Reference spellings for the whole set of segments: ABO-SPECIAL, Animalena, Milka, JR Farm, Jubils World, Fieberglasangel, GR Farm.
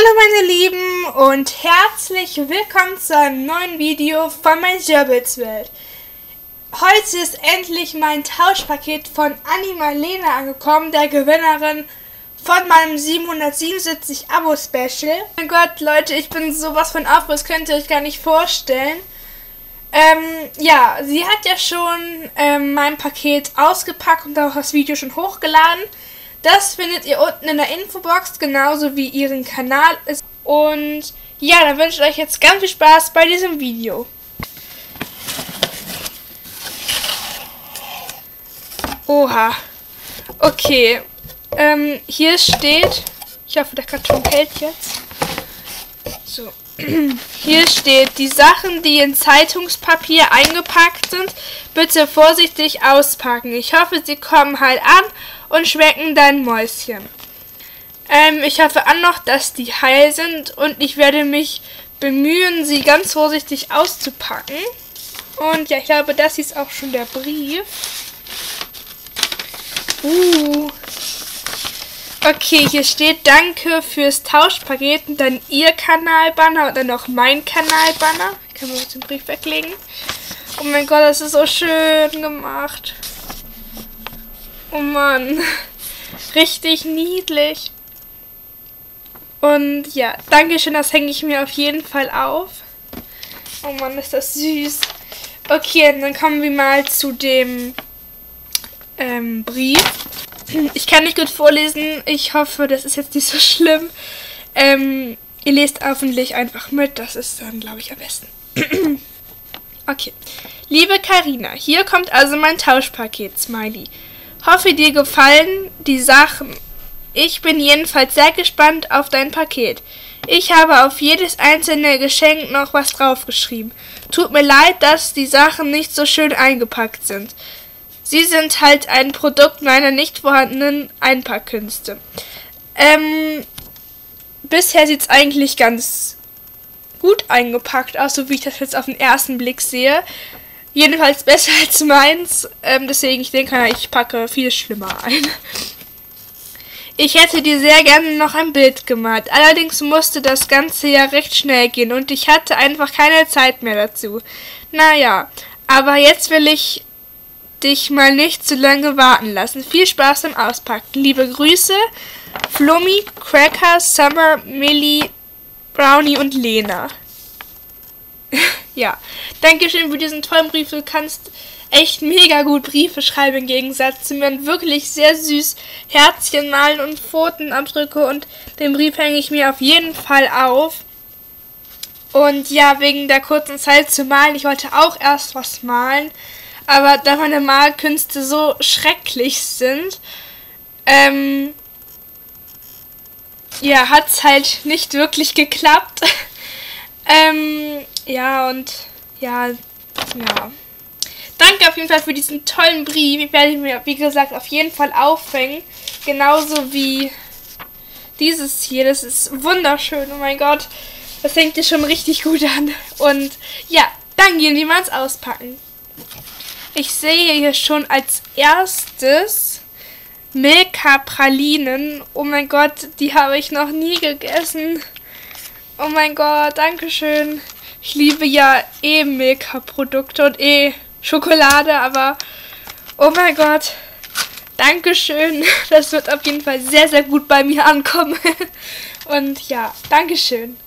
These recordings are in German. Hallo meine Lieben und herzlich willkommen zu einem neuen Video von meinem Jubils World. Heute ist endlich mein Tauschpaket von Animalena angekommen, der Gewinnerin von meinem 777 Abo Special. Oh mein Gott Leute, ich bin sowas von auf, das könnt ihr euch gar nicht vorstellen. Ja, sie hat ja schon mein Paket ausgepackt und auch das Video schon hochgeladen. Das findet ihr unten in der Infobox, genauso wie ihren Kanal ist. Und ja, dann wünsche ich euch jetzt ganz viel Spaß bei diesem Video. Oha. Okay. Hier steht, ich hoffe der Karton hält jetzt. So. Hier steht, die Sachen, die in Zeitungspapier eingepackt sind, bitte vorsichtig auspacken. Ich hoffe, sie kommen halt an und schmecken dein Mäuschen. Ich hoffe auch noch, dass die heil sind und ich werde mich bemühen, sie ganz vorsichtig auszupacken. Und ja, ich glaube, das ist auch schon der Brief. Okay, hier steht, danke fürs Tauschpaket und dann ihr Kanalbanner und dann noch mein Kanalbanner. Ich kann mir den Brief weglegen. Oh mein Gott, das ist so schön gemacht. Oh Mann, richtig niedlich. Und ja, Dankeschön, das hänge ich mir auf jeden Fall auf. Oh Mann, ist das süß. Okay, dann kommen wir mal zu dem Brief. Ich kann nicht gut vorlesen. Ich hoffe, das ist jetzt nicht so schlimm. Ihr lest hoffentlich einfach mit. Das ist dann, glaube ich, am besten. Okay. Liebe Karina, hier kommt also mein Tauschpaket, Smiley. Hoffe, dir gefallen die Sachen. Ich bin jedenfalls sehr gespannt auf dein Paket. Ich habe auf jedes einzelne Geschenk noch was draufgeschrieben. Tut mir leid, dass die Sachen nicht so schön eingepackt sind. Sie sind halt ein Produkt meiner nicht vorhandenen Einpackkünste. Bisher sieht es eigentlich ganz gut eingepackt aus, so wie ich das jetzt auf den ersten Blick sehe. Jedenfalls besser als meins. Deswegen, ich denke, ich packe viel schlimmer ein. Ich hätte dir sehr gerne noch ein Bild gemalt. Allerdings musste das Ganze ja recht schnell gehen und ich hatte einfach keine Zeit mehr dazu. Naja, aber jetzt will ich dich mal nicht zu lange warten lassen. Viel Spaß beim Auspacken. Liebe Grüße, Flummi, Cracker, Summer, Millie, Brownie und Lena. Ja, Dankeschön für diesen tollen Brief. Du kannst echt mega gut Briefe schreiben im Gegensatz zu mir und wirklich sehr süß Herzchen malen und Pfotenabdrücke und den Brief hänge ich mir auf jeden Fall auf. Und ja, wegen der kurzen Zeit zu malen, ich wollte auch erst was malen, aber da meine Malkünste so schrecklich sind, ja, hat's halt nicht wirklich geklappt. Ja. Danke auf jeden Fall für diesen tollen Brief. Ich werde ihn mir, wie gesagt, auf jeden Fall aufhängen. Genauso wie dieses hier. Das ist wunderschön. Oh mein Gott. Das hängt dir schon richtig gut an. Und ja, dann gehen wir mal ins Auspacken. Ich sehe hier schon als erstes Milka Pralinen. Oh mein Gott, die habe ich noch nie gegessen. Oh mein Gott, Dankeschön. Ich liebe ja eh Milka-Produkte und eh Schokolade, aber oh mein Gott, Dankeschön. Das wird auf jeden Fall sehr, sehr gut bei mir ankommen. Und ja, Dankeschön.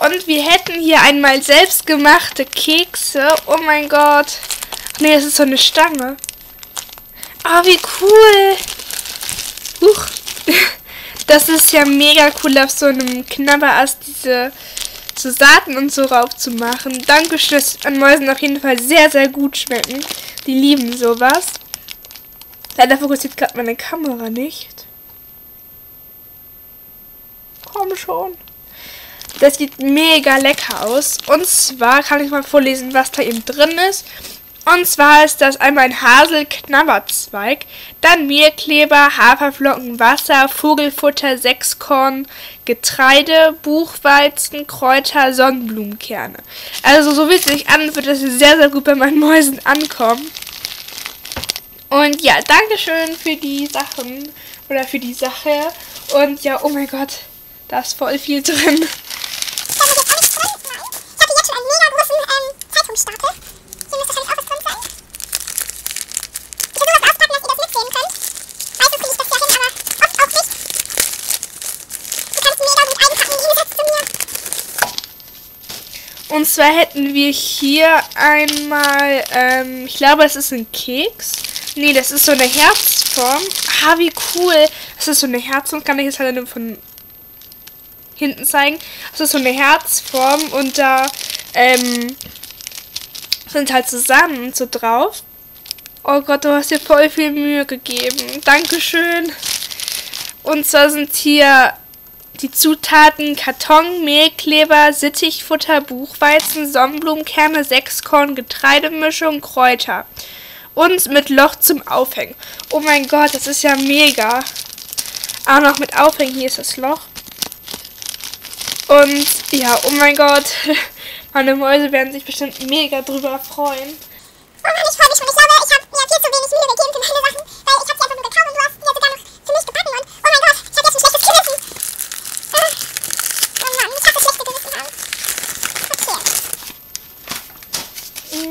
Und wir hätten hier einmal selbstgemachte Kekse. Oh mein Gott. Nee, das ist so eine Stange. Ah, wie cool. Huch. Das ist ja mega cool, auf so einem Knabberast diese so Saaten und so rauf zu machen. Dankeschön, dass an Mäusen auf jeden Fall sehr, sehr gut schmecken. Die lieben sowas. Leider fokussiert gerade meine Kamera nicht. Komm schon. Das sieht mega lecker aus. Und zwar kann ich mal vorlesen, was da eben drin ist. Und zwar ist das einmal ein Haselknabberzweig, dann Mehlkleber, Haferflocken, Wasser, Vogelfutter, Sechskorn, Getreide, Buchweizen, Kräuter, Sonnenblumenkerne. Also so wie es sich an, wird das sehr, sehr gut bei meinen Mäusen ankommen. Und ja, Dankeschön für die Sachen oder für die Sache. Und ja, oh mein Gott, da ist voll viel drin. Und zwar hätten wir hier einmal, ich glaube, es ist ein Keks. Nee, das ist so eine Herzform. Ah, wie cool. Das ist so eine Herzform. Kann ich jetzt halt nur von hinten zeigen. Das ist so eine Herzform und da sind halt zusammen und so drauf. Oh Gott, du hast dir voll viel Mühe gegeben. Dankeschön. Und zwar sind hier die Zutaten Karton, Mehlkleber, Sittichfutter, Buchweizen, Sonnenblumenkerne, Sechskorn, Getreidemischung, Kräuter. Und mit Loch zum Aufhängen. Oh mein Gott, das ist ja mega. Auch noch mit Aufhängen. Hier ist das Loch. Und ja, oh mein Gott. Meine Mäuse werden sich bestimmt mega drüber freuen. Oh Mann, ich freue mich schon. Ich glaube, ich habe mir viel zu wenig Mühe gegeben für meine Sachen, weil ich habe sie einfach nur gekauft und du hast sie sogar noch für mich gebacken. Und oh mein Gott, ich habe jetzt ein schlechtes Gewissen. Oh Mann, ich habe das schlechte Gewissen aus. Okay.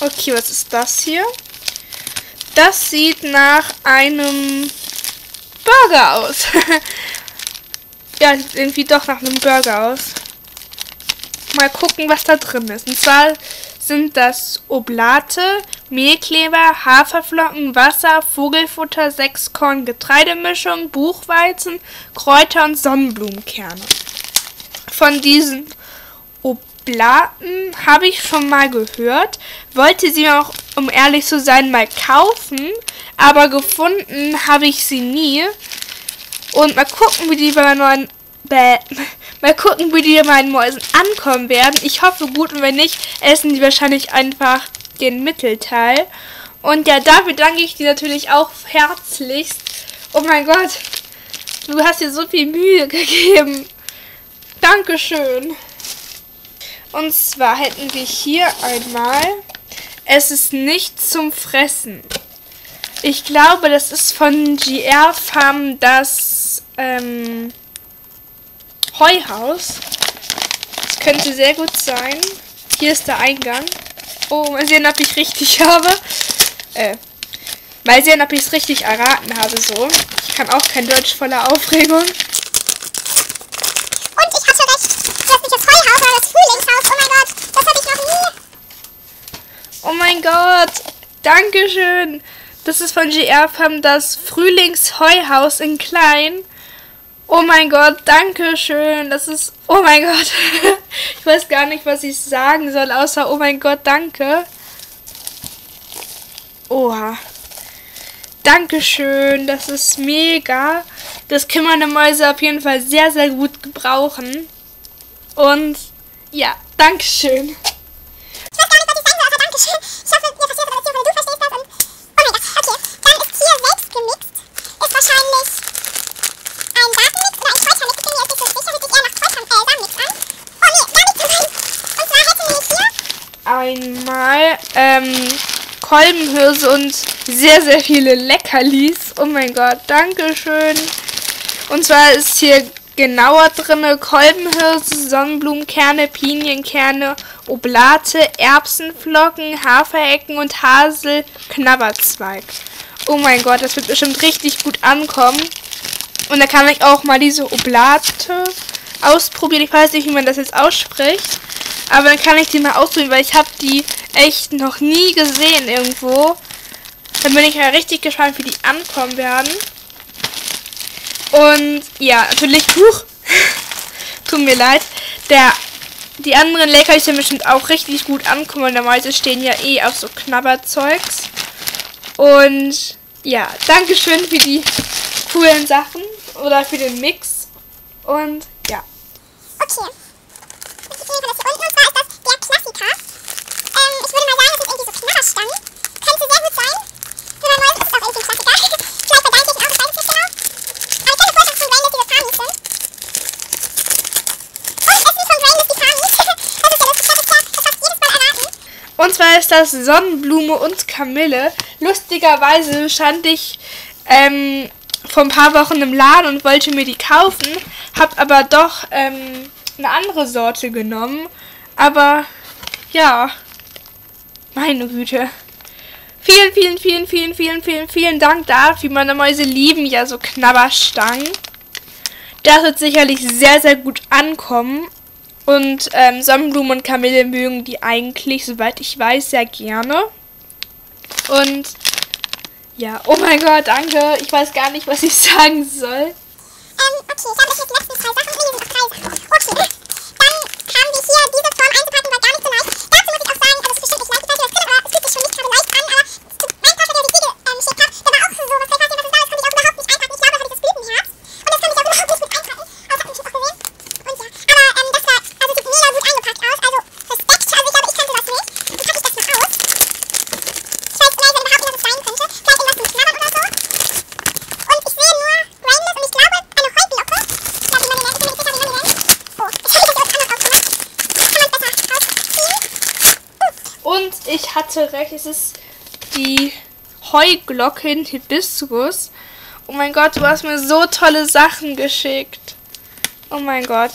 Okay, was ist das hier? Das sieht nach einem Burger aus. Ja, sieht irgendwie doch nach einem Burger aus. Mal gucken, was da drin ist. Und zwar sind das Oblate, Mehlkleber, Haferflocken, Wasser, Vogelfutter, Sechskorn, Getreidemischung, Buchweizen, Kräuter und Sonnenblumenkerne. Von diesen Oblaten habe ich schon mal gehört. Wollte sie auch, um ehrlich zu sein, mal kaufen, aber gefunden habe ich sie nie. Und mal gucken, wie die bei meiner neuen mal gucken, wie die bei meinen Mäusen ankommen werden. Ich hoffe gut, und wenn nicht, essen die wahrscheinlich einfach den Mittelteil. Und ja, dafür danke ich dir natürlich auch herzlichst. Oh mein Gott, du hast dir so viel Mühe gegeben. Dankeschön. Und zwar hätten wir hier einmal, es ist nicht zum Fressen. Ich glaube, das ist von GR Farm das Heuhaus. Das könnte sehr gut sein. Hier ist der Eingang. Oh, mal sehen, ob ich richtig habe. Mal sehen, ob ich es richtig erraten habe, so. Ich kann auch kein Deutsch voller Aufregung. Und ich hatte recht. Das ist nicht das Heuhaus, sondern das Frühlingshaus. Oh mein Gott, das hatte ich noch nie. Oh mein Gott, Dankeschön. Das ist von GR Farm das Frühlingsheuhaus in klein. Oh mein Gott, danke schön. Das ist, oh mein Gott. Ich weiß gar nicht, was ich sagen soll, außer oh mein Gott, danke. Oha. Dankeschön, das ist mega. Das können meine Mäuse auf jeden Fall sehr, sehr gut gebrauchen. Und ja, Dankeschön. Einmal Kolbenhülse und sehr, sehr viele Leckerlis. Oh mein Gott, Dankeschön. Und zwar ist hier genauer drin Kolbenhülse, Sonnenblumenkerne, Pinienkerne, Oblate, Erbsenflocken, Haferecken und Haselknabberzweig. Oh mein Gott, das wird bestimmt richtig gut ankommen. Und da kann ich auch mal diese Oblate ausprobieren. Ich weiß nicht, wie man das jetzt ausspricht. Aber dann kann ich die mal ausprobieren, weil ich habe die echt noch nie gesehen irgendwo. Dann bin ich ja richtig gespannt, wie die ankommen werden. Und ja, natürlich, huch, tut mir leid. Die anderen Leckerlis sind bestimmt auch richtig gut ankommen. Und normalerweise stehen ja eh auf so Knabberzeugs. Und ja, Dankeschön für die coolen Sachen oder für den Mix. Und ja. Okay. Ich nehme das hier unten, und zwar ist das der Klassiker. Ich würde mal Grasstangen. Könnte sehr gut sein. Nummer 9 ist auch irgendwie ein Klassiker. Vielleicht vergleiche ich ihn auch, ich weiß es nicht genau. Aber ich kann mir vorstellen, von Grain, dass diese Farben nicht sind. Und es sind von Grain, dass die Farben nicht sind. Das ist ja lustig, das ist ja fast jedes Mal erraten. Und zwar ist das Sonnenblume und Kamille. Lustigerweise stand ich vor ein paar Wochen im Laden und wollte mir die kaufen. Hab aber doch eine andere Sorte genommen. Aber ja, meine Güte. Vielen, vielen, vielen, vielen, vielen, vielen, vielen Dank dafür. Meine Mäuse lieben ja so Knabberstangen. Das wird sicherlich sehr, sehr gut ankommen. Und Sonnenblumen und Kamille mögen die eigentlich, soweit ich weiß, sehr gerne. Und ja, oh mein Gott, danke. Ich weiß gar nicht, was ich sagen soll. Okay, ich habe euch jetzt die letzten 3 Sachen drin, sind auch 3 Sachen. Okay. Und ich hatte recht, es ist die Heuglocken Hibiskus. Oh mein Gott, du hast mir so tolle Sachen geschickt. Oh mein Gott.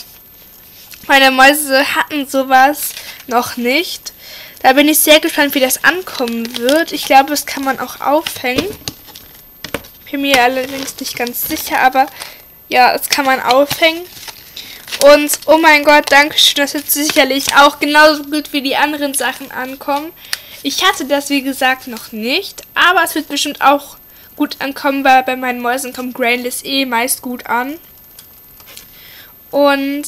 Meine Mäuse hatten sowas noch nicht. Da bin ich sehr gespannt, wie das ankommen wird. Ich glaube, das kann man auch aufhängen. Bin mir allerdings nicht ganz sicher, aber ja, das kann man aufhängen. Und, oh mein Gott, Dankeschön, das wird sicherlich auch genauso gut wie die anderen Sachen ankommen. Ich hatte das, wie gesagt, noch nicht, aber es wird bestimmt auch gut ankommen, weil bei meinen Mäusen kommt Grainless meist gut an. Und,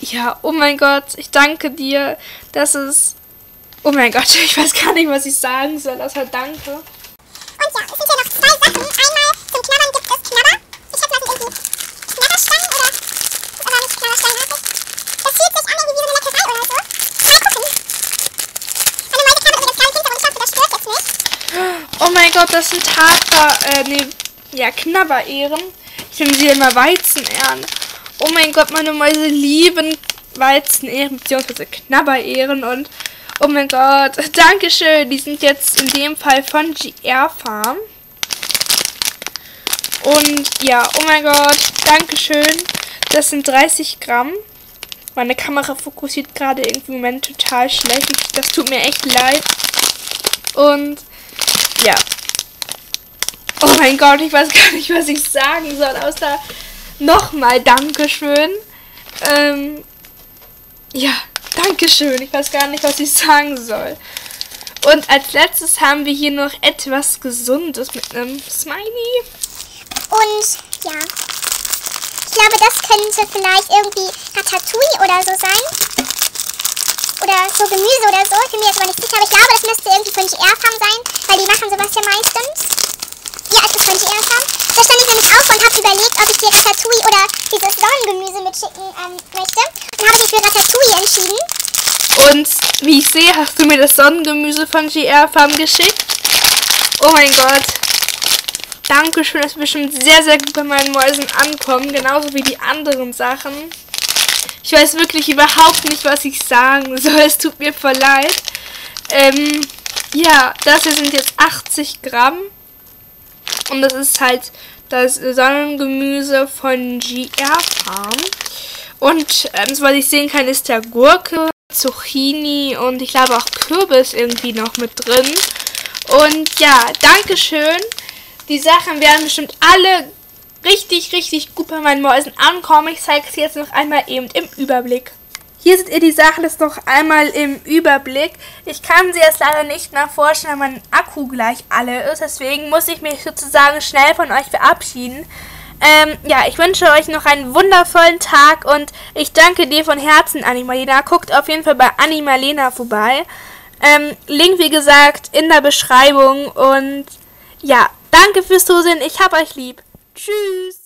ja, oh mein Gott, ich danke dir, das ist... Oh mein Gott, ich weiß gar nicht, was ich sagen soll, außer danke. Und ja, es sind ja noch 2 Sachen. Einmal zum Knabbern gibt es Knabber. Ich habe lassen irgendwie Knabberstangen oder... Das fühlt sich an wie so eine Leckerei oder so. Mal gucken. Eine Mäuse kam übrigens gerade hinter und ich hoffe, das stört jetzt nicht. Oh mein Gott, das sind Knabberehren. Ich nenne sie immer Weizenehren. Oh mein Gott, meine Mäuse lieben Weizenehren bzw. Knabberehren. Und oh mein Gott, Dankeschön. Die sind jetzt in dem Fall von GR Farm. Und ja, oh mein Gott, Dankeschön. Das sind 30 Gramm. Meine Kamera fokussiert gerade irgendwie im Moment total schlecht. Das tut mir echt leid. Und ja. Oh mein Gott, ich weiß gar nicht, was ich sagen soll, außer nochmal Dankeschön. Ja, Dankeschön. Ich weiß gar nicht, was ich sagen soll. Und als letztes haben wir hier noch etwas Gesundes mit einem Smiley. Und ja. Ich glaube, das könnte vielleicht irgendwie Ratatouille oder so sein. Oder so Gemüse oder so. Ich bin mir jetzt aber nicht sicher. Aber ich glaube, das müsste irgendwie von JR Farm sein. Weil die machen sowas ja meistens. Ja, es ist von JR Farm. Da stand ich nämlich auf und habe überlegt, ob ich dir Ratatouille oder dieses Sonnengemüse mitschicken möchte. Und habe mich für Ratatouille entschieden. Und wie ich sehe, hast du mir das Sonnengemüse von JR Farm geschickt. Oh mein Gott. Dankeschön, das wird bestimmt sehr, sehr gut bei meinen Mäusen ankommen, genauso wie die anderen Sachen. Ich weiß wirklich überhaupt nicht, was ich sagen soll, es tut mir voll leid. Ja, das hier sind jetzt 80 Gramm und das ist halt das Sonnengemüse von GR Farm. Und soweit ich sehen kann, ist da Gurke, Zucchini und ich glaube auch Kürbis irgendwie noch mit drin. Und ja, Dankeschön. Die Sachen werden bestimmt alle richtig, richtig gut bei meinen Mäusen ankommen. Ich zeige es jetzt noch einmal eben im Überblick. Hier seht ihr die Sachen jetzt noch einmal im Überblick. Ich kann sie jetzt leider nicht mehr vorstellen, weil mein Akku gleich alle ist. Deswegen muss ich mich sozusagen schnell von euch verabschieden. Ja, ich wünsche euch noch einen wundervollen Tag und ich danke dir von Herzen, Animalena. Guckt auf jeden Fall bei Animalena vorbei. Link, wie gesagt, in der Beschreibung und ja... Danke fürs Zusehen, ich hab euch lieb. Tschüss!